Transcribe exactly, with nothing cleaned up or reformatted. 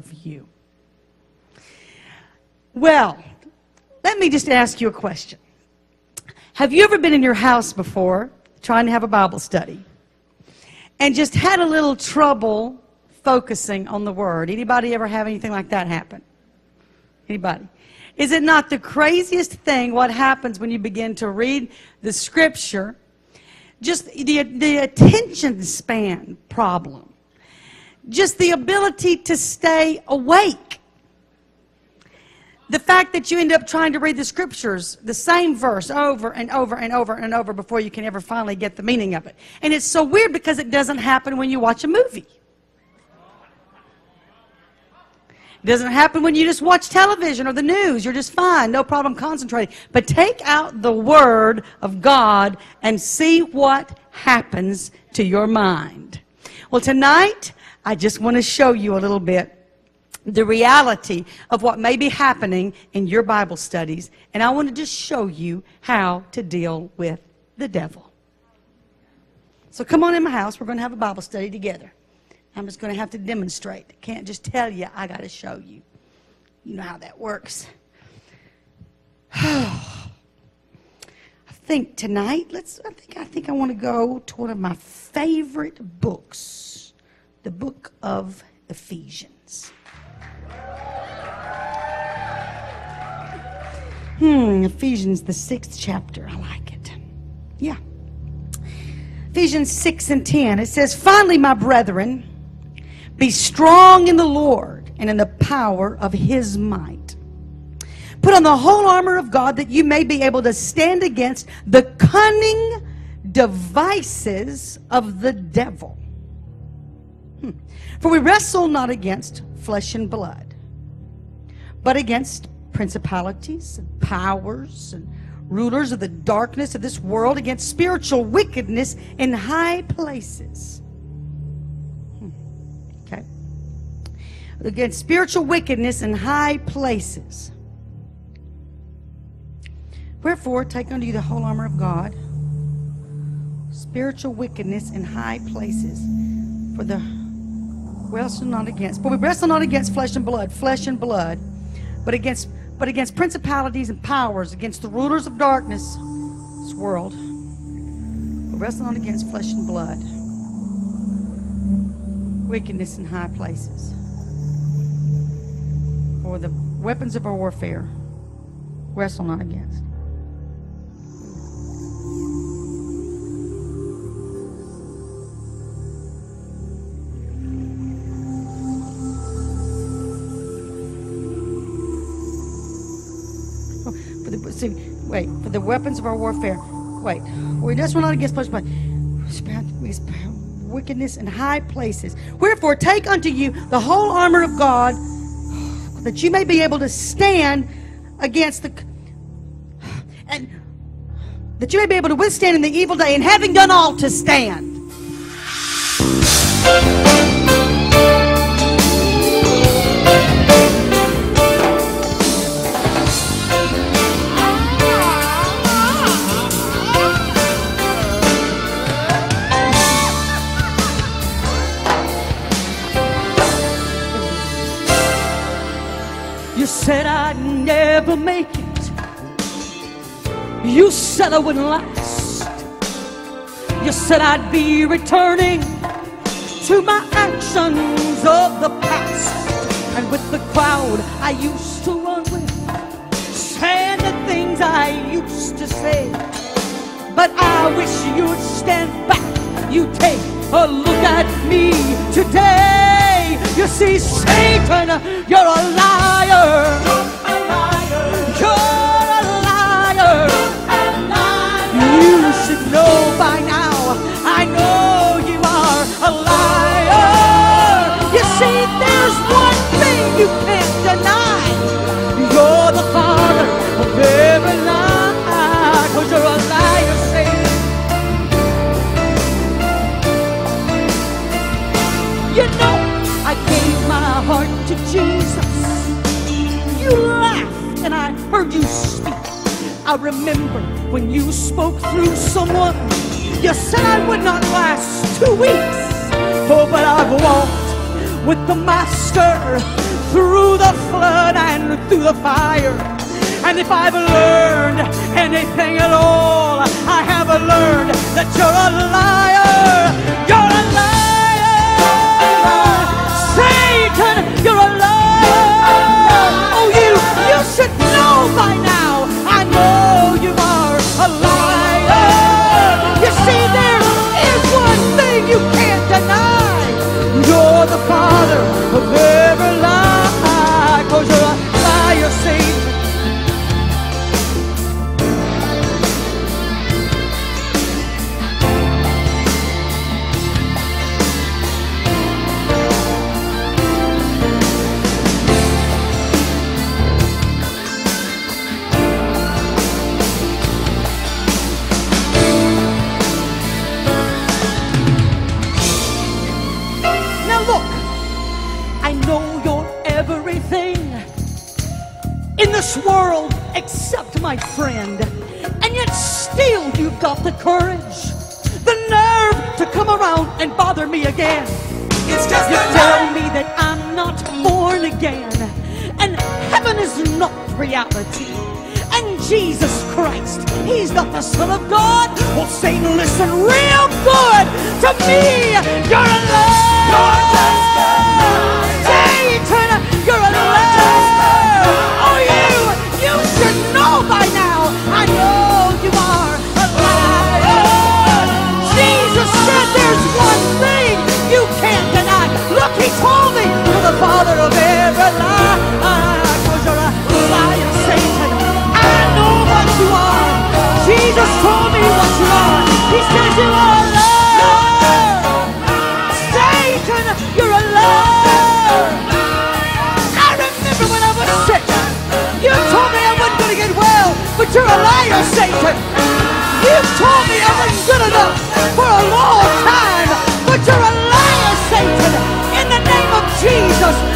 of you. Well, let me just ask you a question. Have you ever been in your house before trying to have a Bible study and just had a little trouble focusing on the Word? Anybody ever have anything like that happen? Anybody? Is it not the craziest thing what happens when you begin to read the Scripture? Just the, the attention span problem. Just the ability to stay awake. The fact that you end up trying to read the Scriptures, the same verse, over and over and over and over before you can ever finally get the meaning of it. And it's so weird because it doesn't happen when you watch a movie. It doesn't happen when you just watch television or the news. You're just fine, no problem concentrating. But take out the Word of God and see what happens to your mind. Well, tonight, I just want to show you a little bit the reality of what may be happening in your Bible studies. And I want to just show you how to deal with the devil. So come on in my house. We're going to have a Bible study together. I'm just going to have to demonstrate. I can't just tell you. I got to show you. You know how that works. I think tonight, let's. I think I think I want to go to one of my favorite books, the book of Ephesians. Hmm, Ephesians, the sixth chapter. I like it. Yeah. Ephesians six and ten. It says, "Finally, my brethren, be strong in the Lord and in the power of His might. Put on the whole armor of God that you may be able to stand against the cunning devices of the devil. Hmm. For we wrestle not against flesh and blood, but against principalities and powers and rulers of the darkness of this world, against spiritual wickedness in high places." Against spiritual wickedness in high places. "Wherefore, take unto you the whole armor of God." Spiritual wickedness in high places. For the wrestle not against. For we wrestle not against flesh and blood, flesh and blood, but against but against principalities and powers, against the rulers of darkness, this world. We wrestle not against flesh and blood. Wickedness in high places. "For the weapons of our warfare wrestle not against." Oh, for the see, wait, for the weapons of our warfare. Wait, we wrestle not against flesh, but wickedness in high places. "Wherefore, take unto you the whole armor of God, that you may be able to stand against the and that you may be able to withstand in the evil day, and having done all to stand." Said I'd never make it. You said I wouldn't last. You said I'd be returning to my actions of the past. And with the crowd I used to run with, saying the things I used to say. But I wish you'd stand back. You take a look at me today. You see, Satan, you're a liar. You're a liar. You're a liar. You're a liar. You should know by now. I know you are a liar. You see, there's one thing you can't deny. You're the father of every lie. 'Cause you're a liar, Satan. You know, I gave my heart to Jesus. You laughed and I heard you speak. I remember when you spoke through someone. You said I would not last two weeks. Oh, but I've walked with the Master flood and through the fire. And if I've learned anything at all, I have learned that you're a liar. You're a liar. Satan, you're a liar. Oh, you, you should know by now. I know you are a liar. You see, there is one thing you can't deny. You're the father of every lie. 'Cause you're a liar, Satan. This world except my friend, and yet still you've got the courage, the nerve to come around and bother me again. It's just you tell me that I'm not born again, and heaven is not reality, and Jesus Christ, he's not the Son of God. Well, Satan, listen real good to me. You're a liar, Satan. You're a liar. You should know by now, I know you are a liar. Jesus said there's one thing you can't deny. Look, he told me you're the father of every lie. 'Cause you're a liar, Satan. I know what you are. Jesus told me what you are. He says you are a liar. Satan, you're a liar. I remember when I was sick, you told me I wasn't going to get well, but you're a liar, Satan. You told me I wasn't good enough for a long time, but you're a liar, Satan. In the name of Jesus.